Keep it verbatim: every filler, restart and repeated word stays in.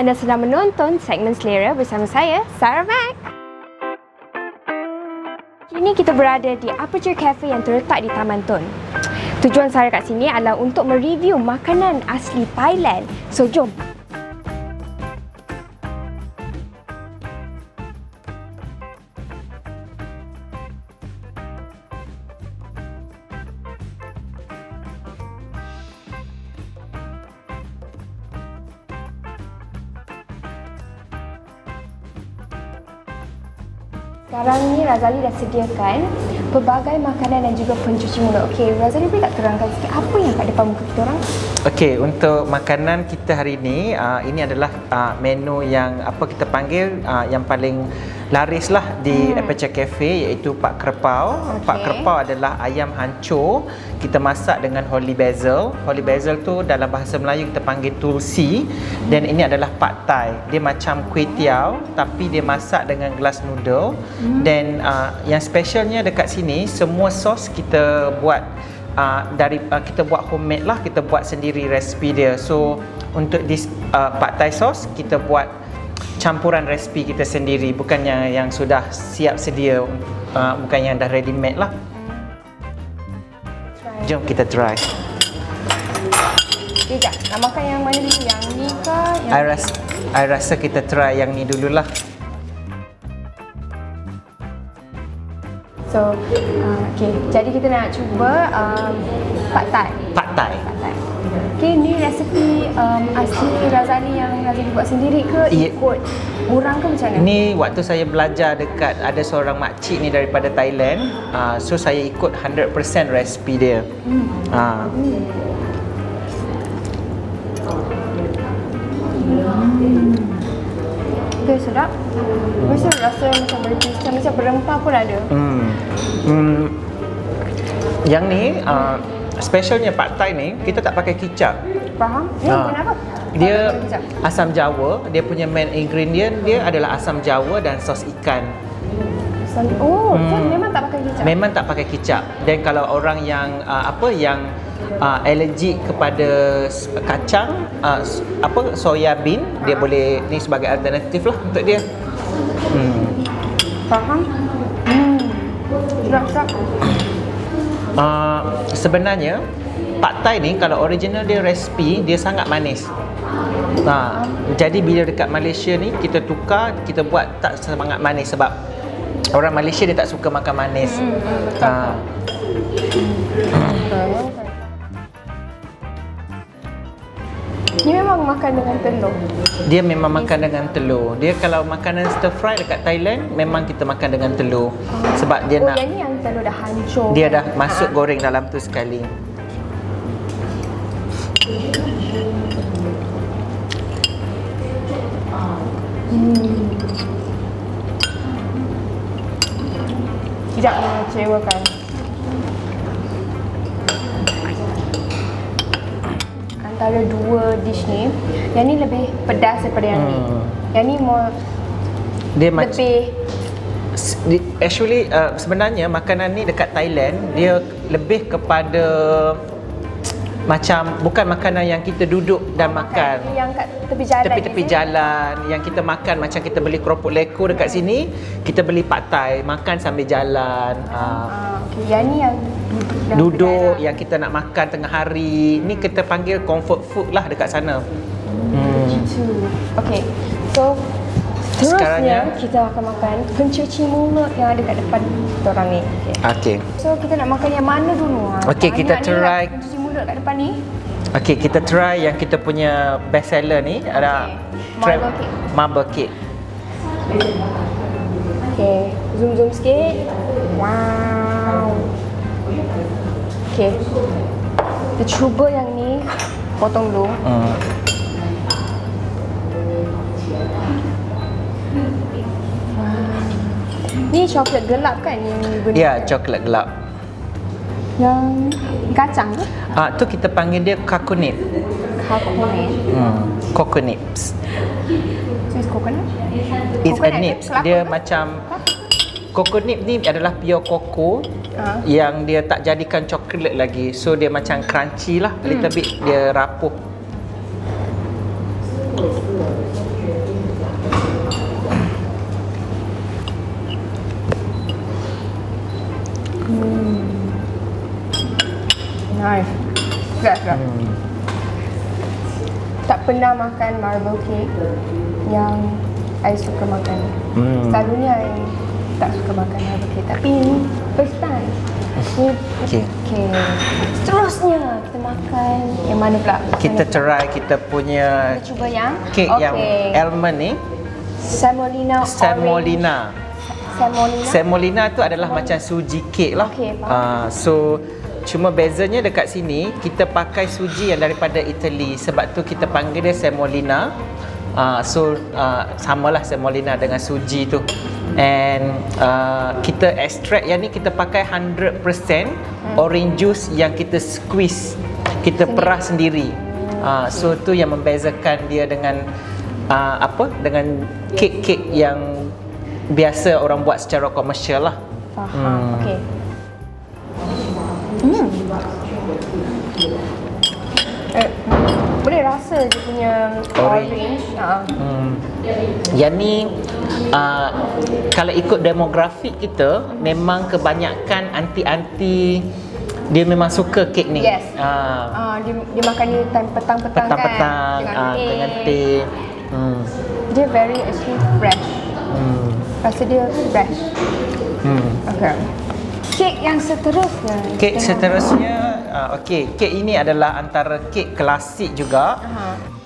Anda sedang menonton segmen selera bersama saya, Sarah Mac. Kini kita berada di Aperture Cafe yang terletak di Taman Tun. Tujuan Sarah kat sini adalah untuk mereview makanan asli Thailand. So, jom! Sekarang ni Razali dah sediakan pelbagai makanan dan juga pencuci mulut. Okey, Razali boleh tak terangkan sikit apa yang kat depan muka kita orang? Okey, untuk makanan kita hari ini, uh, ini adalah uh, menu yang apa kita panggil uh, yang paling laris lah di hmm. Apecha Cafe, iaitu Pad Kaprao. Okay. Pad Kaprao adalah ayam hancur kita masak dengan holy basil. Holy basil tu dalam bahasa Melayu kita panggil tulsi. hmm. Dan ini adalah Pad Thai. Dia macam kuih tiaw, hmm. tapi dia masak dengan gelas noodle. Hmm. Dan uh, yang specialnya dekat sini, semua sos kita buat uh, dari uh, kita buat homemade lah, kita buat sendiri resipi dia. So untuk this uh, Pad Thai sauce, kita buat campuran resipi kita sendiri, bukan yang, yang sudah siap sedia, uh, bukan yang dah ready made lah. Try. Jom kita try. Sekejap, nak makan yang mana dulu? Yang ni ke? Yang I, ras I rasa kita try yang ni dululah. So, uh, okay. Jadi kita nak cuba um, Pad Thai. Pad Thai. Pad Thai. Okay, ni resepi um, asli Razali yang Razali buat sendiri ke ikut yeah. orang ke macam mana? Ni waktu saya belajar dekat ada seorang makcik ni daripada Thailand. uh, So saya ikut one hundred peratus resepi dia. hmm. Uh. Hmm. Hmm. Okay, sedap. Rasa rasa macam berpisah, macam berempah pun ada. Hmm. Hmm. Yang ni uh, specialnya Pad Thai ni, kita tak pakai kicap. Faham? Ni ha. Kenapa? Dia asam Jawa, dia punya main ingredient dia adalah asam Jawa dan sos ikan. Oh, hmm. so memang tak pakai kicap. Memang tak pakai kicap. Dan kalau orang yang uh, apa yang uh, alergik kepada kacang, uh, apa soya bean, dia boleh ni sebagai alternatif lah untuk dia. Hmm. Faham? Hmm. Sedap-sedap. Uh, sebenarnya Pad Thai ni kalau original dia resipi dia sangat manis. Uh, jadi bila dekat Malaysia ni kita tukar, kita buat tak sangat manis sebab orang Malaysia dia tak suka makan manis. Uh. Dia memang makan dengan telur. Dia memang makan dengan telur. Dia kalau makanan stir fry dekat Thailand memang kita makan dengan telur. Sebab dia oh, nak yang ni yang telur dah hancur. Dia dah masuk goreng dalam tu sekali. Hmm. Tidak mengecewakan. Antara dua dish ni, yang ni lebih pedas daripada yang hmm. ni. Yang ni more dia lebih actually uh, sebenarnya makanan ni dekat Thailand dia lebih kepada macam bukan makanan yang kita duduk dan makan, makan. Yang kat tepi jalan, tepi-tepi jalan yang kita makan macam kita beli keropok leko dekat hmm. sini, kita beli Pad Thai makan sambil jalan. Ah, ah okey, yang ni yang duduk yang kita nak makan tengah hari, ni kita panggil comfort food lah dekat sana. Hmm. Okey. So sekarangnya kita akan makan pencuci mulut yang ada kat depan kita orang ni. Okey. Okay. So kita nak makan yang mana dulu? Okey, kita try pencuci mulut kat depan ni. Okey, kita try yang kita punya best seller ni, okay. Ada marble cake. Marble cake. Okey, zoom zoom sikit. Wow. Okey. Kita cuba yang ni, potong dulu. Hmm. Ni coklat gelap kan yang guna? Ya, coklat gelap. Yang kacang tu? Ah, tu kita panggil dia coconut. Coconut. Hmm, coconut. It's coconut? It's coconut a nip. Dia ke? Macam coconut ni adalah pure koko uh. yang dia tak jadikan coklat lagi. So dia macam crunchy lah, hmm. little bit dia rapuh. pernah makan marble cake yang I suka makan. Hmm. Selalunya I tak suka makan marble cake, tapi ini first time. Ni okay. Okay. Seterusnya kita makan yang mana pula? Kita try kita punya. Kita cuba yang cake okay. yang almond ni. Semolina. Semolina. Semolina. Semolina tu adalah Semolina. macam suji cake lah. Okay, uh, so cuma bezanya dekat sini kita pakai suji yang daripada Itali, sebab tu kita panggil dia semolina. Uh, so uh, samalah semolina dengan suji tu. And uh, kita extract yang ni kita pakai one hundred peratus orange juice yang kita squeeze, kita perah sendiri. Uh, so tu yang membezakan dia dengan uh, apa dengan kek-kek yang biasa orang buat secara komersial lah. Faham. Hmm. Okey. Hmm. Eh, boleh rasa dia punya orange. orange. Uh. Hmm. Yang ni uh, kalau ikut demografik kita, hmm. memang kebanyakan anti-anti dia memang suka kek ni. Yes. Uh. Uh, dia, dia makan ni petang-petang kan. Petang-petang uh, dengan teh. Hmm. Dia very actually fresh. Hmm. Rasa dia fresh. Hmm. Okay. Kek yang seterusnya. Kek seterusnya, uh, okey, kek ini adalah antara kek klasik juga. Uh-huh.